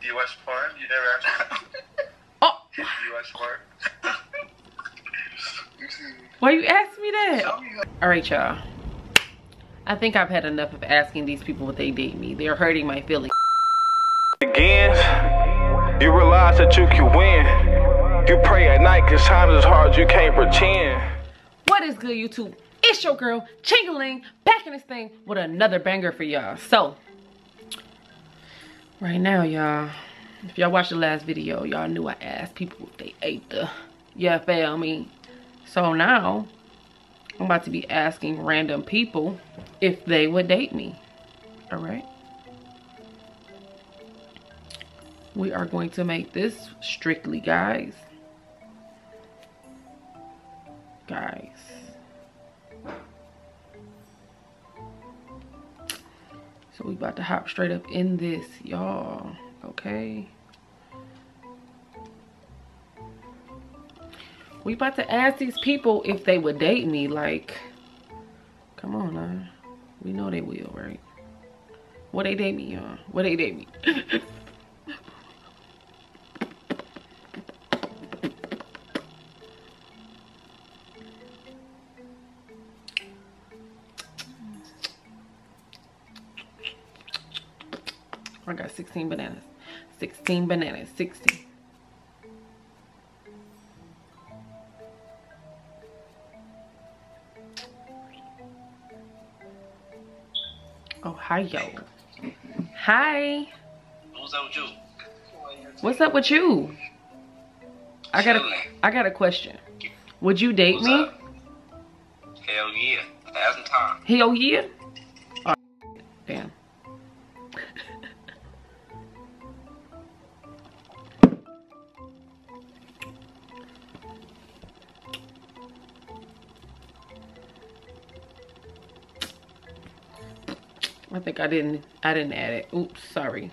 the U.S. farm? You never actually hit the U.S. farm? Why you ask me that? All right, y'all. I think I've had enough of asking these people what they date me. They're hurting my feelings. Again, you realize that you can win. You pray at night because time is hard. You can't pretend. What is good, YouTube? It's your girl, Ching-a-ling, back in this thing with another banger for y'all. So, right now, y'all, if y'all watched the last video, y'all knew I asked people if they ate the, yeah, fail me. So now, I'm about to be asking random people if they would date me. All right? We are going to make this strictly, guys. Guys. So we about to hop straight up in this, y'all. Okay? We about to ask these people if they would date me. Like, come on, man. We know they will, right? Would they date me, y'all? Would they date me? I got 16 bananas. 16 bananas. 16. Oh, hi, yo. Hi. What's up with you? What's up with you? I got a question. Would you date me? Up? Hell yeah. 1,000 times. Hell yeah? Oh, damn. I think I didn't add it. Oops, sorry.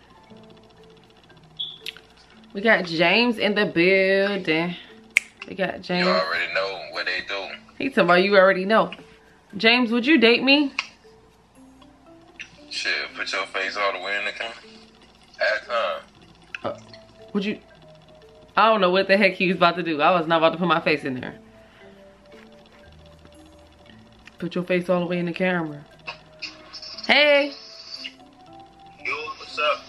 We got James in the building. We got James. You already know what they do. He talking about you already know. James, would you date me? Shit, put your face all the way in the camera. At time. Would you? I don't know what the heck he was about to do. I was not about to put my face in there. Put your face all the way in the camera. Hey. Yo, what's up?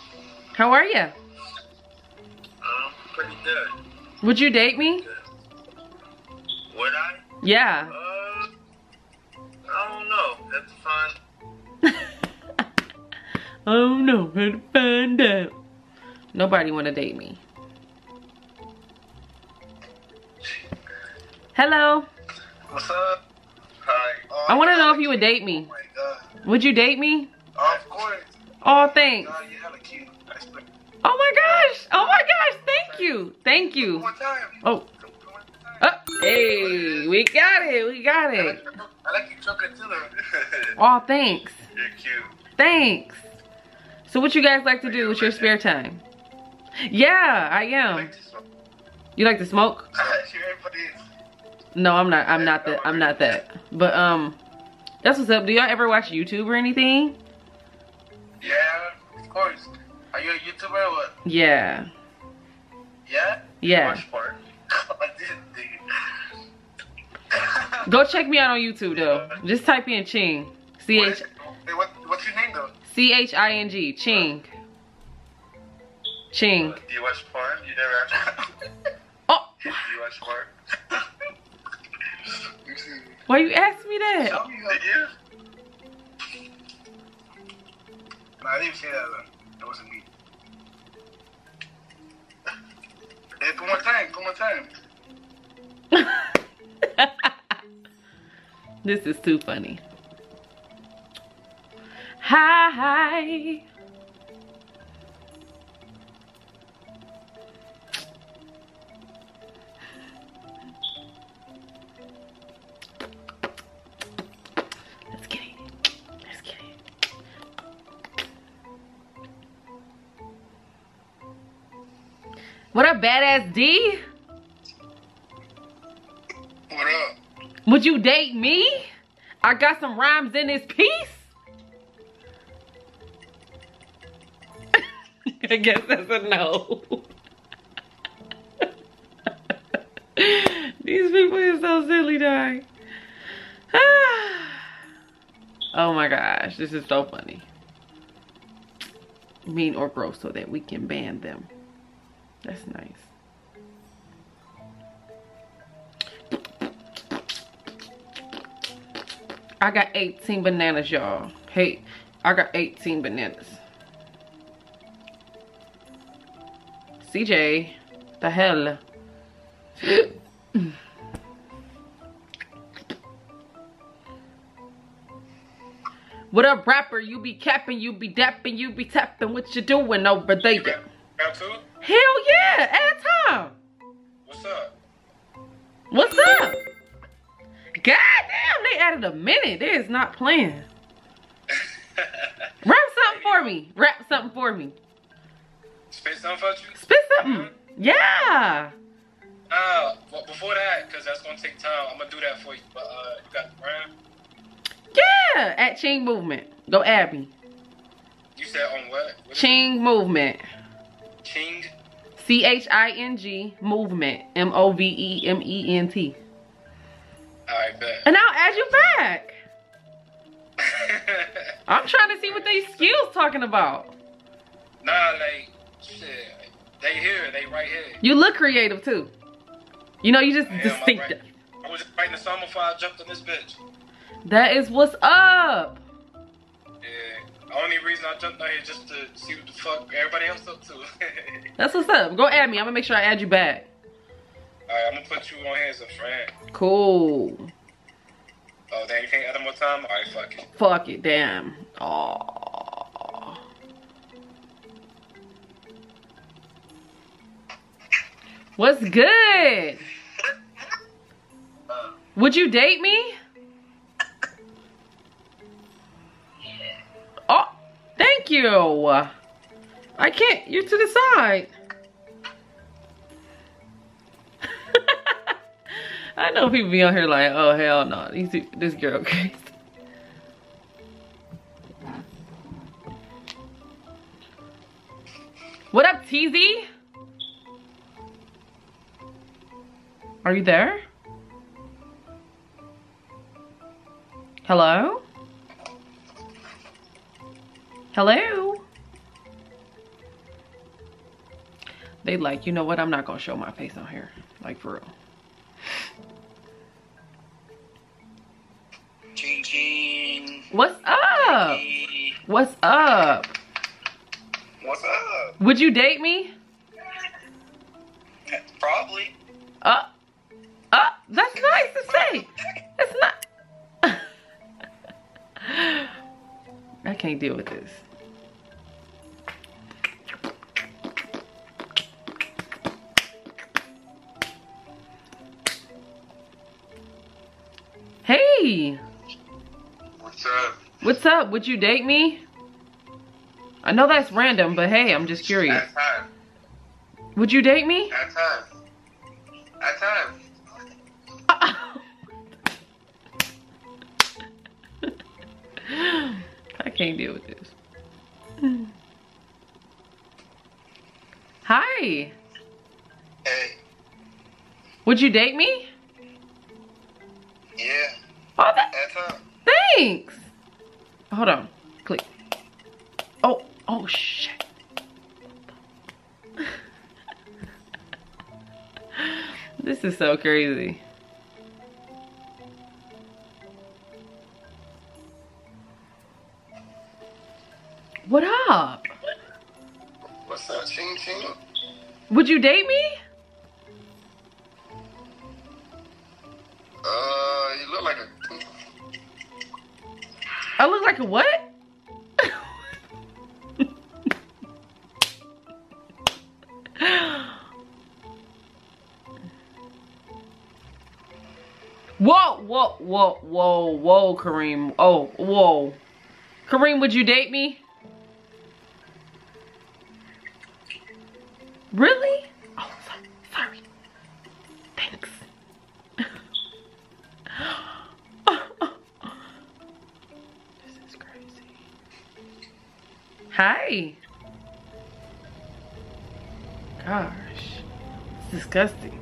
How are you? I'm pretty good. Would you date me? Would I? Yeah. I don't know. Have to find. I don't know how to find out. Nobody want to date me. Hello. What's up? Hi. Oh, I want to know if you would date me. Would you date me? Of course. Oh, thanks. Oh my gosh. Oh my gosh. Thank you. Thank you. One more time. Oh. Hey, we got it. We got it. I like your chocolate too. Oh, thanks. You're cute. Thanks. So what you guys like to do with your spare time? Yeah, I am. You like to smoke? No, I'm not. I'm not that. But that's what's up. Do y'all ever watch YouTube or anything? Yeah, of course. Are you a YouTuber or what? Yeah. Yeah? Yeah. Go check me out on YouTube, though. Just type in Ching. C-H... What's your name, though? C-H-I-N-G. Ching. Ching. The U.S. farm? You never actually... Hit the U.S. farm? Why you ask me that? No, I didn't say that. That wasn't me. Hey, come on time. Come on time. This is too funny. Hi. What up, badass D? What up? Would you date me? I got some rhymes in this piece. I guess that's a no. These people are so silly, dog. Oh my gosh, this is so funny. Mean or gross so that we can ban them. That's nice. I got 18 bananas, y'all. Hey, I got 18 bananas. CJ, the hell. What up, rapper? You be capping, you be dapping, you be tapping. What you doing over there? You rap too? Hell yeah, add time. What's up? What's up? God damn, they added a minute. They is not playing. Rap something for me. Rap something for me. Spit something for you? Spit something. Mm-hmm. Yeah. Well, before that, because that's going to take time, I'm going to do that for you. But you got the brand? Yeah. At Ching Movement. Go add me. You said on what? What Ching Movement. Ching? C-H-I-N-G Movement. M-O-V-E-M-E-N-T. I bet. And I'll add you back. I'm trying to see what these skills talking about. Nah, like, shit. They here. They right here. You look creative, too. You know, you just distinctive. I was just writing a song before I jumped on this bitch. That is what's up. Yeah. The only reason I jumped on here is just to see what the fuck everybody else up to. That's what's up. Go add me. I'm going to make sure I add you back. Alright, I'm gonna put you on here as a friend. Cool. Oh, damn, you can't add them more time? Alright, fuck it. Fuck it, damn. Aww. What's good? Would you date me? Yeah. Oh, thank you. I can't, you're to the side. I know people be on here like, oh hell no, this girl crazy. What up, TZ? Are you there? Hello? Hello? They like, you know what? I'm not gonna show my face on here, like for real. Ching Ching. What's up? Hey. What's up? What's up? Would you date me? Probably. That's nice to say. That's not. I can't deal with this. What's up? What's up? Would you date me? I know that's random, but hey, I'm just curious. At time. Would you date me? At time. At time. I can't deal with this. Hi. Hey. Would you date me? Yeah. Oh, thanks. Hold on. Click. Oh shit. This is so crazy. What up? What's up, Ching Ching? Would you date me? You look like a... I look like a what? Whoa, whoa, whoa, whoa, whoa, Kareem. Oh, whoa. Kareem, would you date me? Really? Oh, sorry. Thanks. Hi. gosh. It's disgusting.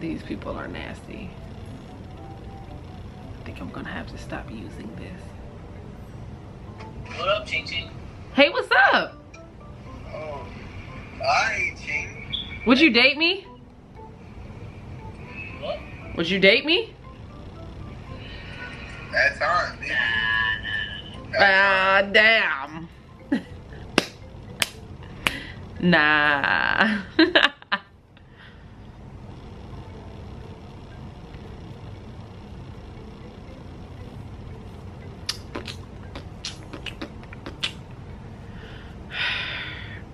These people are nasty. I think I'm gonna have to stop using this. What up, Ching Ching? Hey, what's up? Oh, hi, Ching. Would you date me? What? Would you date me? That's on, dude. Ah, damn. Nah.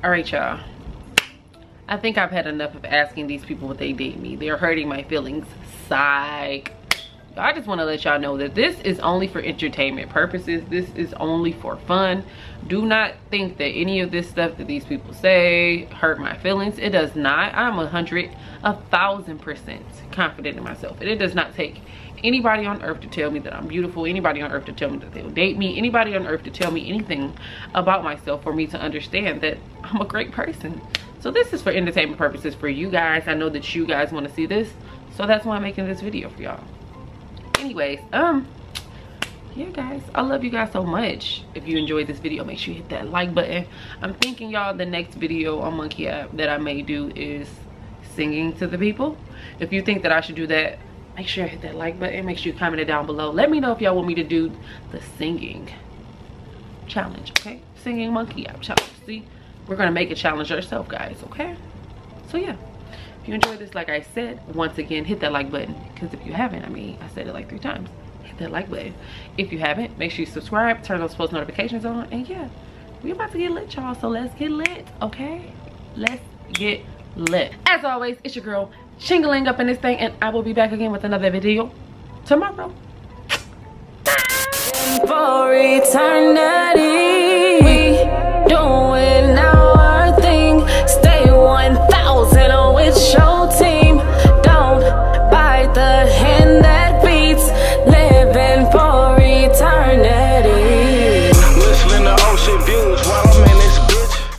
All right, y'all. I think I've had enough of asking these people what they date me. They're hurting my feelings. Psych. I just want to let y'all know that this is only for entertainment purposes. This is only for fun. Do not think that any of this stuff that these people say hurt my feelings. It does not. I'm 100,000% confident in myself. And it does not take anybody on earth to tell me that I'm beautiful. Anybody on earth to tell me that they'll date me. Anybody on earth to tell me anything about myself for me to understand that I'm a great person. So this is for entertainment purposes for you guys. I know that you guys want to see this. So that's why I'm making this video for y'all. Anyways, yeah guys, I love you guys so much. If you enjoyed this video, make sure you hit that like button. I'm thinking, y'all, the next video on Monkey app that I may do is singing to the people. If you think that I should do that, make sure you hit that like button. Make sure you comment it down below. Let me know if y'all want me to do the singing challenge. Okay, singing Monkey app challenge. See, we're gonna make a challenge ourselves, guys. Okay, so yeah. If you enjoyed this, like I said, once again, hit that like button. Because if you haven't, I mean, I said it like 3 times. Hit that like button. If you haven't, make sure you subscribe, turn those post notifications on, and yeah, we're about to get lit, y'all. So let's get lit, okay? Let's get lit. As always, it's your girl, Ching-a-ling, up in this thing, and I will be back again with another video tomorrow. For eternity.